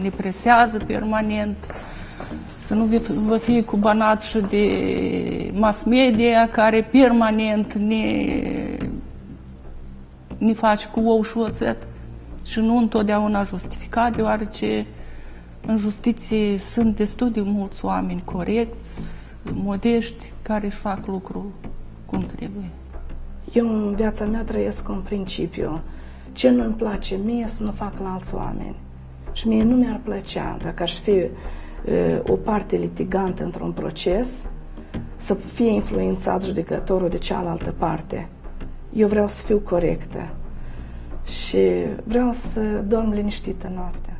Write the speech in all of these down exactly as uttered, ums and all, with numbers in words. ne presează permanent, să nu vă fie cubanați și de mass media care permanent ne, ne face cu ou și oțet și nu întotdeauna justificat, deoarece în justiție sunt destul de mulți oameni corecți, modești, care își fac lucrul cum trebuie. Eu în viața mea trăiesc un principiu. Ce nu-mi place mie să nu fac la alți oameni. Și mie nu mi-ar plăcea, dacă aș fi e, o parte litigantă într-un proces, să fie influențat judecătorul de cealaltă parte. Eu vreau să fiu corectă și vreau să dorm liniștită noaptea.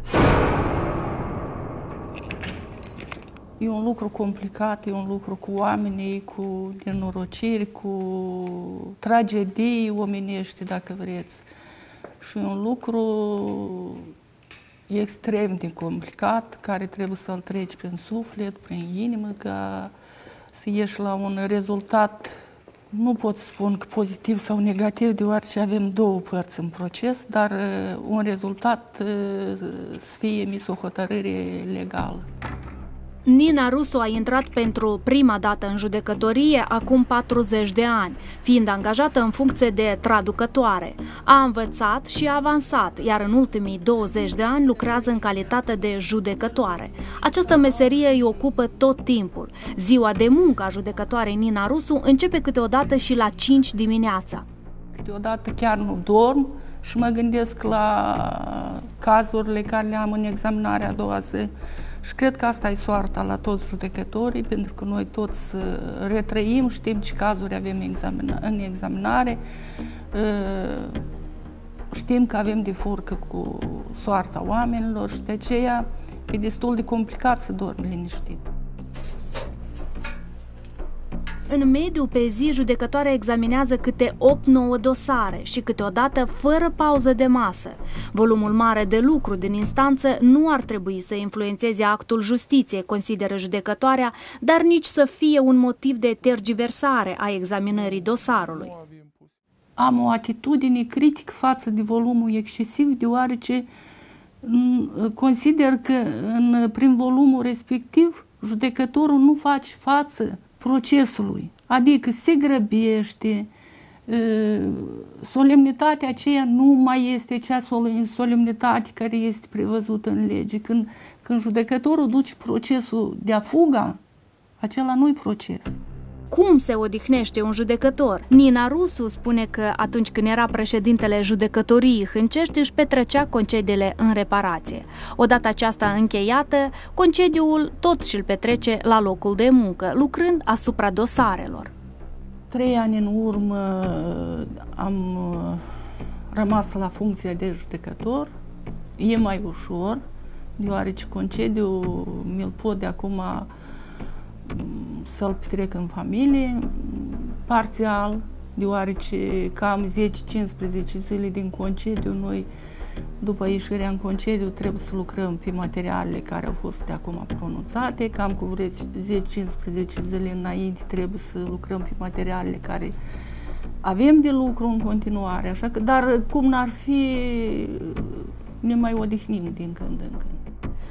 E un lucru complicat, e un lucru cu oamenii, cu nenorociri, cu tragedii omenești, dacă vreți. Și e un lucru extrem de complicat, care trebuie să-l treci prin suflet, prin inimă, ca să ieși la un rezultat, nu pot să spun că pozitiv sau negativ, deoarece avem două părți în proces, dar un rezultat să fie emis o hotărâre legală. Nina Rusu a intrat pentru prima dată în judecătorie acum patruzeci de ani, fiind angajată în funcție de traducătoare. A învățat și a avansat, iar în ultimii douăzeci de ani lucrează în calitate de judecătoare. Această meserie îi ocupă tot timpul. Ziua de muncă a judecătoarei Nina Rusu începe câteodată și la cinci dimineața. Câteodată chiar nu dorm și mă gândesc la cazurile care le am în examinarea a doua zi. Și cred că asta e soarta la toți judecătorii, pentru că noi toți retrăim, știm ce cazuri avem în examinare, știm că avem de furcă cu soarta oamenilor și de aceea e destul de complicat să dormi liniștit. În mediu, pe zi, judecătoarea examinează câte opt-nouă dosare și câteodată fără pauză de masă. Volumul mare de lucru din instanță nu ar trebui să influențeze actul justiției, consideră judecătoarea, dar nici să fie un motiv de tergiversare a examinării dosarului. Am o atitudine critică față de volumul excesiv, deoarece consider că în, prin volumul respectiv judecătorul nu face față procesului, adică se grăbește, solemnitatea aceea nu mai este acea solemnitate care este prevăzută în lege. Când, când judecătorul duce procesul de-a fuga, acela nu-i proces. Cum se odihnește un judecător? Nina Rusu spune că atunci când era președintele Judecătoriei Hâncești își petrecea concediile în reparație. Odată aceasta încheiată, concediul tot și-l petrece la locul de muncă, lucrând asupra dosarelor. Trei ani în urmă am rămas la funcția de judecător. E mai ușor, deoarece concediul mi-l pot de acum să-l petrec în familie, parțial, deoarece cam zece-cincisprezece zile din concediu, noi, după ieșirea în concediu, trebuie să lucrăm pe materialele care au fost de acum pronunțate, cam cu vreo zece-cincisprezece zile înainte trebuie să lucrăm pe materialele care avem de lucru în continuare, așa că, dar cum n-ar fi, ne mai odihnim din când în când.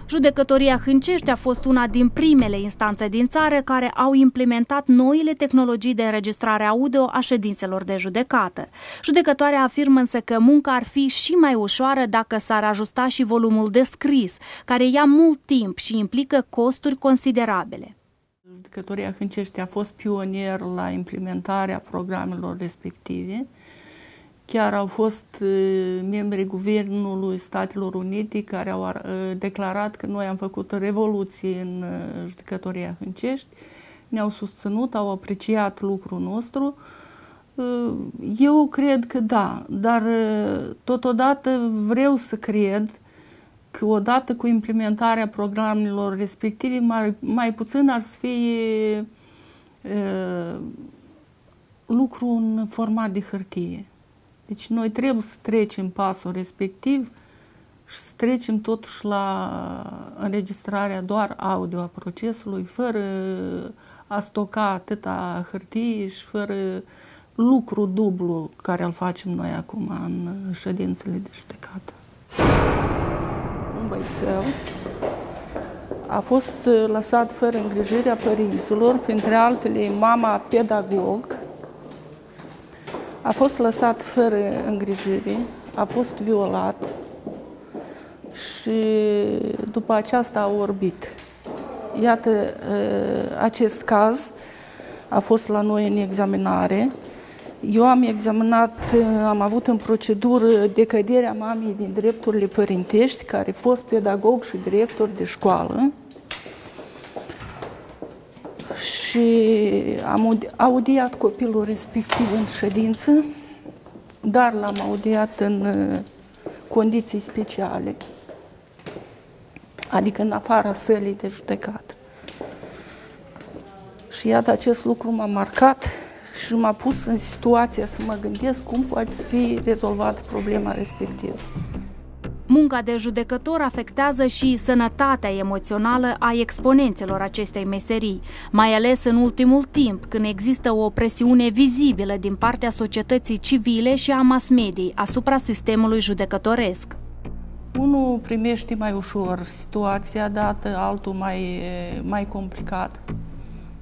Judecătoria Hâncești a fost una din primele instanțe din țară care au implementat noile tehnologii de înregistrare audio a ședințelor de judecată. Judecătoarea afirmă însă că munca ar fi și mai ușoară dacă s-ar ajusta și volumul de scris, care ia mult timp și implică costuri considerabile. Judecătoria Hâncești a fost pionier la implementarea programelor respective. Chiar au fost membrii Guvernului Statelor Unite care au declarat că noi am făcut o revoluție în judecătoria Hâncești, ne-au susținut, au apreciat lucrul nostru. Eu cred că da, dar totodată vreau să cred că odată cu implementarea programelor respective mai, mai puțin ar fi e, lucru în format de hârtie. Deci noi trebuie să trecem pasul respectiv și să trecem totuși la înregistrarea doar audio a procesului, fără a stoca atâta hârtie și fără lucru dublu care îl facem noi acum în ședințele de judecată. băiețel a fost lăsat fără îngrijirea părinților, printre altele mama pedagog, a fost lăsat fără îngrijire, a fost violat și după aceasta a orbit. Iată, acest caz a fost la noi în examinare. Eu am examinat, am avut în procedură decăderea mamei din drepturile părintești, care a fost pedagog și director de școală. Și am audiat copilul respectiv în ședință, dar l-am audiat în condiții speciale, adică în afara sălii de judecat. Și iată, acest lucru m-a marcat și m-a pus în situația să mă gândesc cum poate fi rezolvată problema respectivă. Munca de judecător afectează și sănătatea emoțională a exponenților acestei meserii, mai ales în ultimul timp, când există o presiune vizibilă din partea societății civile și a mass-mediei asupra sistemului judecătoresc. Unul primește mai ușor situația dată, altul mai, mai complicat.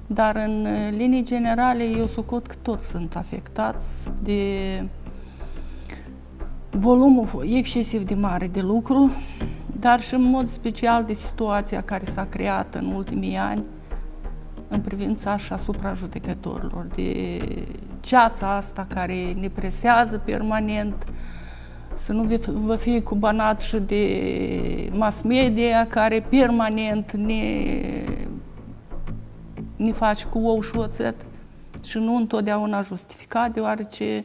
Dar în linii generale eu socot că toți sunt afectați de volumul excesiv de mare de lucru, dar și în mod special de situația care s-a creat în ultimii ani în privința și asupra judecătorilor, de ceața asta care ne presează permanent, să nu vă fie cubanat și de mass-media care permanent ne, ne face cu ou și oțet și nu întotdeauna justificat, deoarece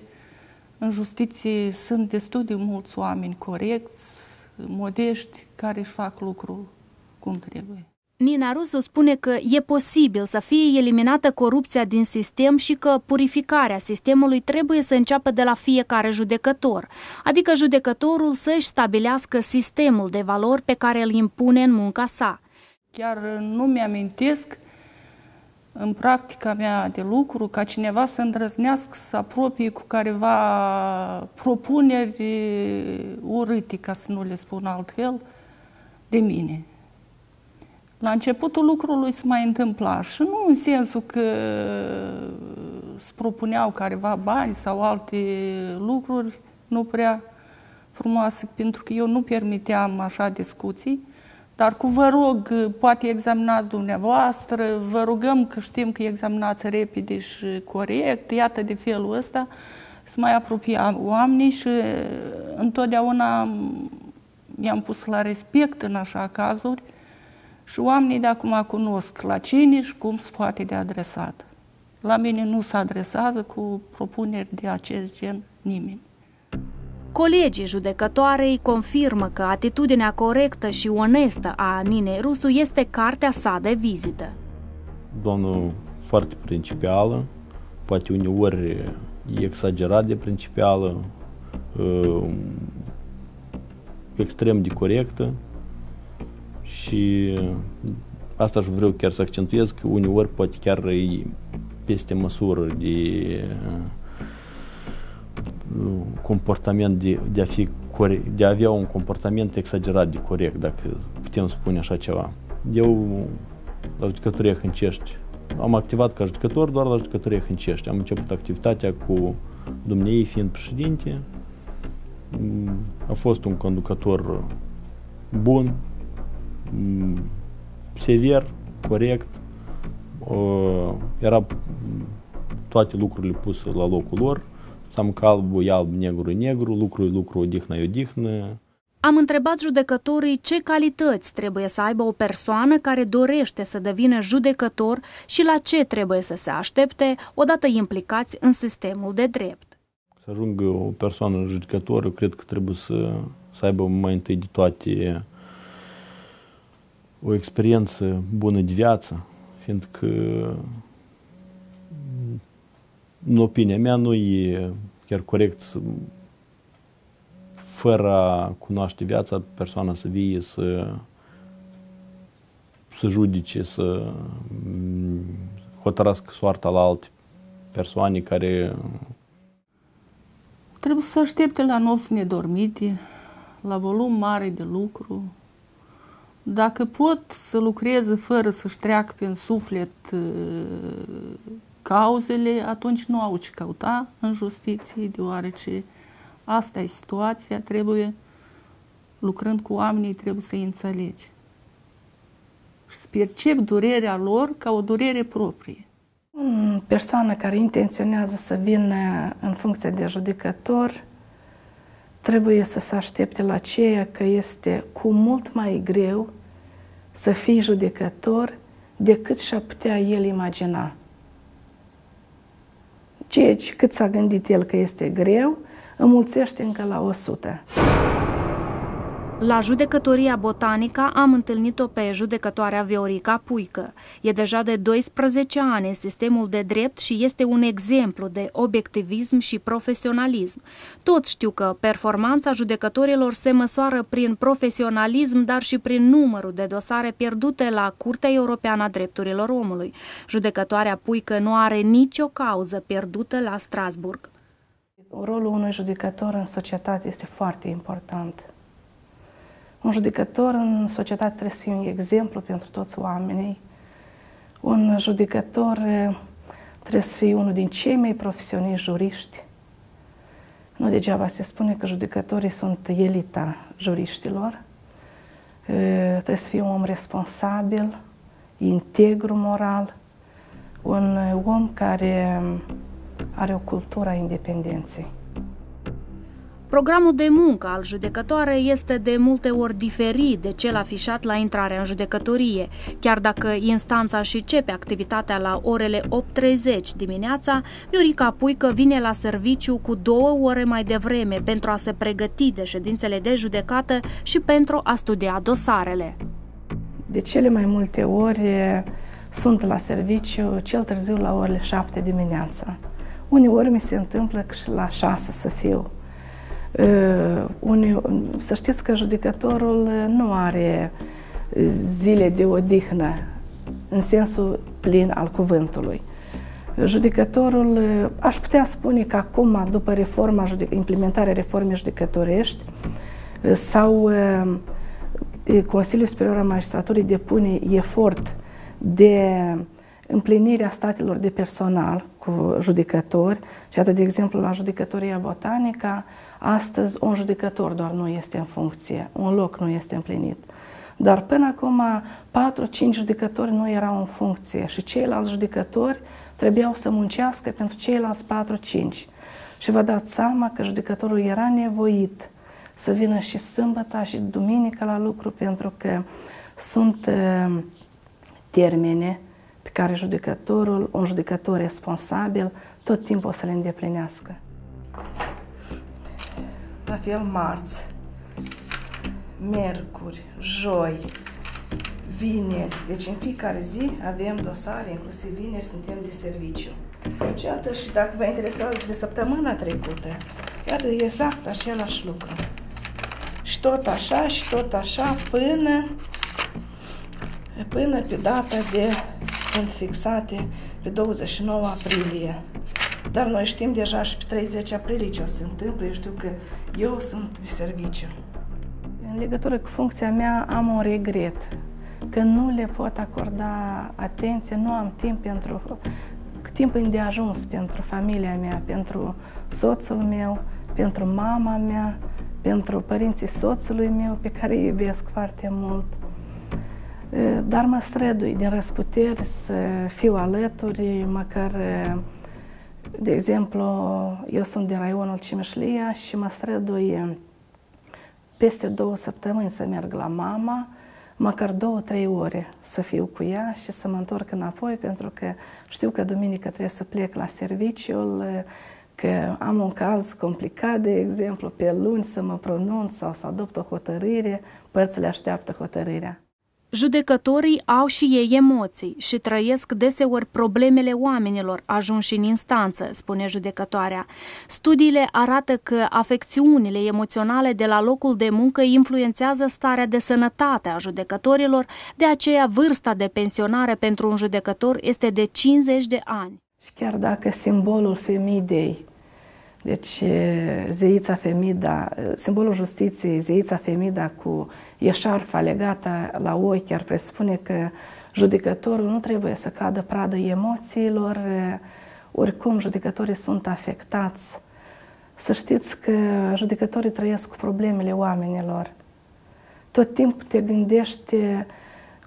în justiție sunt destul de mulți oameni corecți, modești, care își fac lucru cum trebuie. Nina Rusu spune că e posibil să fie eliminată corupția din sistem și că purificarea sistemului trebuie să înceapă de la fiecare judecător, adică judecătorul să-și stabilească sistemul de valori pe care îl impune în munca sa. Chiar nu mi-amintesc în practica mea de lucru ca cineva să îndrăznească să apropie cu careva propuneri urâte, ca să nu le spun altfel, de mine. La începutul lucrului se mai întâmpla și nu în sensul că îți propuneau careva bani sau alte lucruri nu prea frumoase, pentru că eu nu permiteam așa discuții. Dar cu vă rog, poate examinați dumneavoastră, vă rugăm că știm că examinați repede și corect, iată de felul ăsta, să mai apropia oamenii și întotdeauna i-am pus la respect în așa cazuri și oamenii de acum cunosc la cine și cum se poate de adresat. La mine nu se adresează cu propuneri de acest gen nimeni. Colegii judecătoarei confirmă că atitudinea corectă și onestă a Ninei Rusu este cartea sa de vizită. Doamnă foarte principială, poate uneori e exagerat de principială, extrem de corectă și asta aș vreau chiar să accentuez, că uneori poate chiar e peste măsură de comportament de, de, a fi corect, de a avea un comportament exagerat de corect, dacă putem spune așa ceva. Eu, la Judecătoria Hâncești, am activat ca judecător doar la Judecătoria Hâncești. Am început activitatea cu dumneei fiind președinte. A fost un conducător bun, sever, corect. Era toate lucrurile puse la locul lor. Am că albul e alb, negru e negru, lucru e lucru, odihnă e odihnă. Am întrebat judecătorii ce calități trebuie să aibă o persoană care dorește să devină judecător și la ce trebuie să se aștepte odată implicați în sistemul de drept. Să ajungă o persoană judecător, eu cred că trebuie să, să aibă mai întâi de toate o experiență bună de viață, fiindcă în opinia mea, nu e chiar corect să, fără a cunoaște viața, persoana să vie, să, să judece, să hotărască soarta la alte persoane care... Trebuie să aștepte la nopți nedormite, la volum mare de lucru, Dacă pot să lucreze fără să-și treacă prin suflet cauzele, atunci nu au ce căuta în justiție, deoarece asta e situația, trebuie, lucrând cu oamenii, trebuie să-i înțelegi. Și să percepi durerea lor ca o durere proprie. O persoană care intenționează să vină în funcție de judecător trebuie să se aștepte la ceea că este cu mult mai greu să fii judecător decât și-a putea el imagina. Ceea ce cât s-a gândit el că este greu, înmulțește încă la o sută. La Judecătoria Botanică am întâlnit-o pe judecătoarea Viorica Puică. E deja de doisprezece ani în sistemul de drept și este un exemplu de obiectivism și profesionalism. Toți știu că performanța judecătorilor se măsoară prin profesionalism, dar și prin numărul de dosare pierdute la Curtea Europeană a Drepturilor Omului. Judecătoarea Puică nu are nicio cauză pierdută la Strasburg. Rolul unui judecător în societate este foarte important. Un judecător în societate trebuie să fie un exemplu pentru toți oamenii. Un judecător trebuie să fie unul din cei mai profesioniști juriști. Nu degeaba se spune că judecătorii sunt elita juriștilor. Trebuie să fie un om responsabil, integru moral, un om care are o cultură a independenței. Programul de muncă al judecătoarei este de multe ori diferit de cel afișat la intrarea în judecătorie. Chiar dacă instanța și începe activitatea la orele opt și treizeci dimineața, Viorica Puică vine la serviciu cu două ore mai devreme pentru a se pregăti de ședințele de judecată și pentru a studia dosarele. De cele mai multe ori sunt la serviciu cel târziu la orele șapte dimineața. Uneori mi se întâmplă că și la șase să fiu. Să știți că judecătorul nu are zile de odihnă în sensul plin al cuvântului. Judecătorul, aș putea spune că acum, după reforma, implementarea reformei judecătorești, sau Consiliul Superior al Magistraturii depune efort de împlinirea statelor de personal cu judecători, și atât, de exemplu, la Judecătoria Botanică, astăzi un judecător doar nu este în funcție, un loc nu este împlinit. Dar până acum patru-cinci judecători nu erau în funcție și ceilalți judecători trebuiau să muncească pentru ceilalți patru-cinci. Și vă dați seama că judecătorul era nevoit să vină și sâmbătă și duminică la lucru, pentru că sunt uh, termene pe care judecătorul, un judecător responsabil, tot timpul o să le îndeplinească. La fel marți, miercuri, joi, vineri. Deci în fiecare zi avem dosare, inclusiv vineri suntem de serviciu. Și iată, și dacă vă interesează și de săptămâna trecută, iată, exact același lucru. Și tot așa, și tot așa, până, până pe data de, sunt fixate pe douăzeci și nouă aprilie. Dar noi știm deja și pe treizeci aprilie ce o să se întâmple, eu știu că eu sunt de serviciu. În legătură cu funcția mea am un regret, că nu le pot acorda atenție, nu am timp pentru, timp îndeajuns pentru familia mea, pentru soțul meu, pentru mama mea, pentru părinții soțului meu, pe care îi iubesc foarte mult. Dar mă strădui din răsputeri să fiu alături, măcar. De exemplu, eu sunt din raionul Cimeșlia și mă strădui peste două săptămâni să merg la mama, măcar două, trei ore să fiu cu ea și să mă întorc înapoi, pentru că știu că duminică trebuie să plec la serviciul, că am un caz complicat, de exemplu, pe luni să mă pronunț sau să adopt o hotărâre, părțile așteaptă hotărârea. Judecătorii au și ei emoții și trăiesc deseori problemele oamenilor ajunși în instanță, spune judecătoarea. Studiile arată că afecțiunile emoționale de la locul de muncă influențează starea de sănătate a judecătorilor, de aceea vârsta de pensionare pentru un judecător este de cincizeci de ani. Și chiar dacă simbolul Femidei Deci zeița Femida, simbolul justiției, zeița Femida cu eșarfa legată la ochi, ar presupune că judecătorul nu trebuie să cadă pradă emoțiilor. Oricum, judecătorii sunt afectați. Să știți că judecătorii trăiesc cu problemele oamenilor. Tot timpul te gândești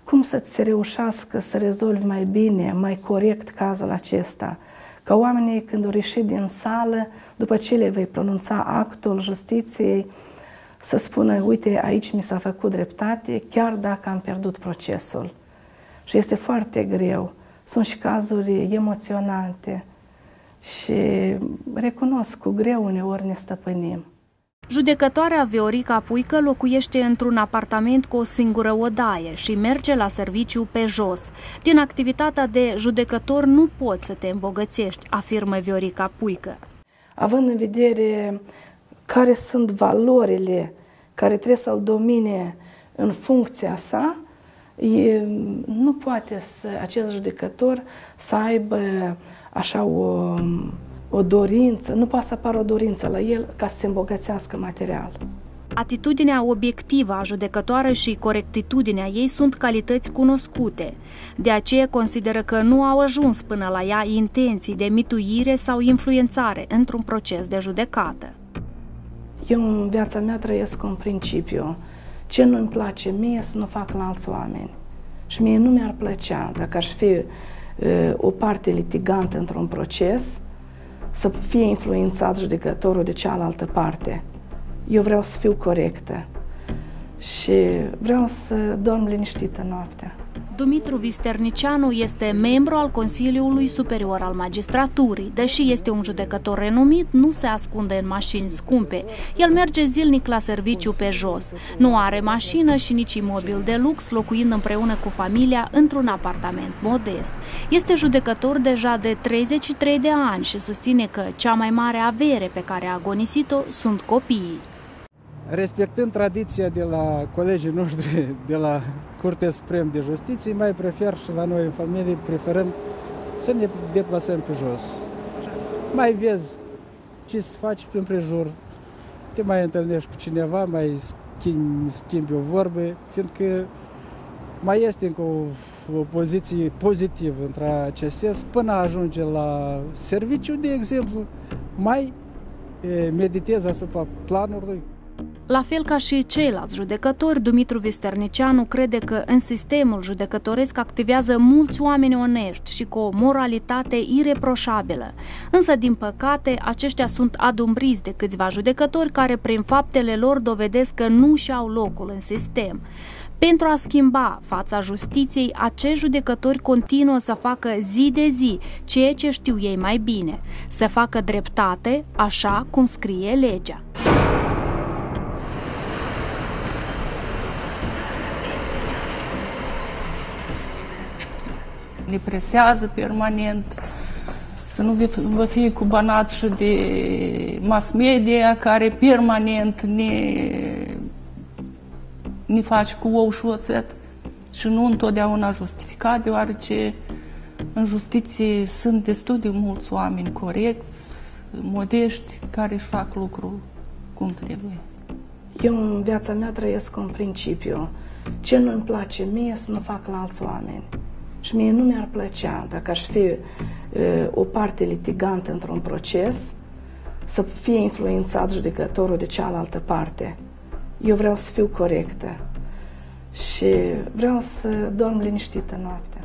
cum să-ți se reușească să rezolvi mai bine, mai corect cazul acesta. Ca oamenii, când vor ieși din sală, după ce le vei pronunța actul justiției, să spună, uite, aici mi s-a făcut dreptate, chiar dacă am pierdut procesul. Și este foarte greu. Sunt și cazuri emoționante și recunosc, cu greu uneori ne stăpânim. Judecătoarea Viorica Puică locuiește într-un apartament cu o singură odaie și merge la serviciu pe jos. Din activitatea de judecător nu poți să te îmbogățești, afirmă Viorica Puică. Având în vedere care sunt valorile care trebuie să-l domine în funcția sa, e, nu poate să, acest judecător să aibă așa o... o dorință, nu poate să apară o dorință la el ca să se îmbogățească material. Atitudinea obiectivă a judecătoarei și corectitudinea ei sunt calități cunoscute. De aceea consideră că nu au ajuns până la ea intenții de mituire sau influențare într-un proces de judecată. Eu în viața mea trăiesc un principiu. Ce nu-mi place mie să nu fac la alți oameni. Și mie nu mi-ar plăcea, dacă aș fi uh, o parte litigantă într-un proces, să fie influențat judecătorul de cealaltă parte. Eu vreau să fiu corectă și vreau să dorm liniștită noaptea. Dumitru Visternicianu este membru al Consiliului Superior al Magistraturii. Deși este un judecător renumit, nu se ascunde în mașini scumpe. El merge zilnic la serviciu pe jos. Nu are mașină și nici imobil de lux, locuind împreună cu familia într-un apartament modest. Este judecător deja de treizeci și trei de ani și susține că cea mai mare avere pe care a agonisit-o sunt copiii. Respectând tradiția de la colegii noștri de la Curtea Supremă de Justiție, mai prefer și la noi în familie, preferăm să ne deplasăm pe jos. Mai vezi ce se face prin prejur, te mai întâlnești cu cineva, mai schimbi, schimbi o vorbă, fiindcă mai este încă o, o poziție pozitivă între acest sens, până ajunge la serviciu, de exemplu, mai e, meditezi asupra planului. La fel ca și ceilalți judecători, Dumitru Visternicianu crede că în sistemul judecătoresc activează mulți oameni onești și cu o moralitate ireproșabilă. Însă, din păcate, aceștia sunt adumbriți de câțiva judecători care, prin faptele lor, dovedesc că nu și-au locul în sistem. Pentru a schimba fața justiției, acești judecători continuă să facă zi de zi ceea ce știu ei mai bine, să facă dreptate așa cum scrie legea. Ne presează permanent, să nu vă fie cubanat și de mass media care permanent ne, ne face cu ou și oțet și nu întotdeauna justificat, deoarece în justiție sunt destul de mulți oameni corecți, modești, care își fac lucru cum trebuie. Eu în viața mea trăiesc un principiu. Ce nu-mi place mie să nu fac la alți oameni. Și mie nu mi-ar plăcea, dacă aș fi e, o parte litigantă într-un proces, să fie influențat judecătorul de cealaltă parte. Eu vreau să fiu corectă și vreau să dorm liniștită noaptea.